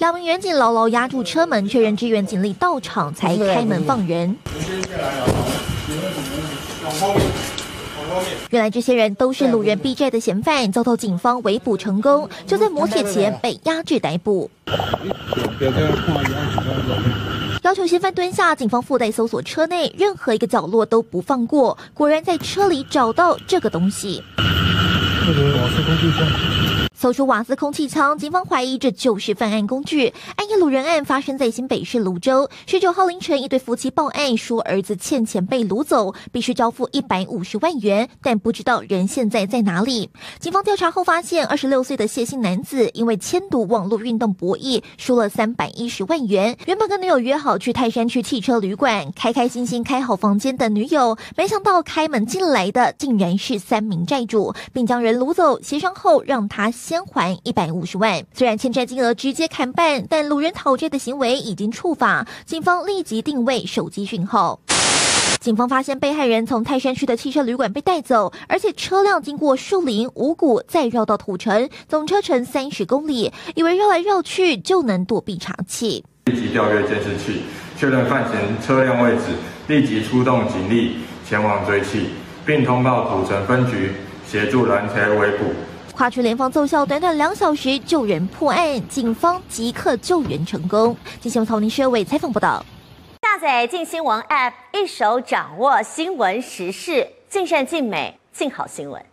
两名员警牢牢压住车门，确认支援警力到场才开门放人。原来这些人都是路人逼债的嫌犯，遭到警方围捕成功，就在磨铁前被押至逮捕。 要求嫌犯蹲下，警方附带搜索车内任何一个角落都不放过。果然在车里找到这个东西。搜出瓦斯空气枪，警方怀疑这就是犯案工具。暗夜掳人案发生在新北市泸州，19号凌晨，一对夫妻报案说儿子欠钱被掳走，必须交付150万元，但不知道人现在在哪里。警方调查后发现，26岁的谢姓男子因为牵赌网络运动博弈，输了310万元。原本跟女友约好去泰山区汽车旅馆，开开心心开好房间等女友，没想到开门进来的竟然是3名债主，并将人掳走，协商后让他 先还150万，虽然欠债金额直接砍半，但掳人讨债的行为已经触法，警方立即定位手机讯号。 警方发现被害人从泰山区的汽车旅馆被带走，而且车辆经过树林、五股，再绕到土城，总车程30公里，以为绕来绕去就能躲避查缉。立即调阅监视器，确认犯嫌车辆位置，立即出动警力前往追缉，并通报土城分局协助拦截围捕。 跨区联防奏效，短短2小时救人破案，警方即刻救援成功。今天由曹宁薛伟采访报道。下载镜新闻 App， 一手掌握新闻时事，尽善尽美，尽好新闻。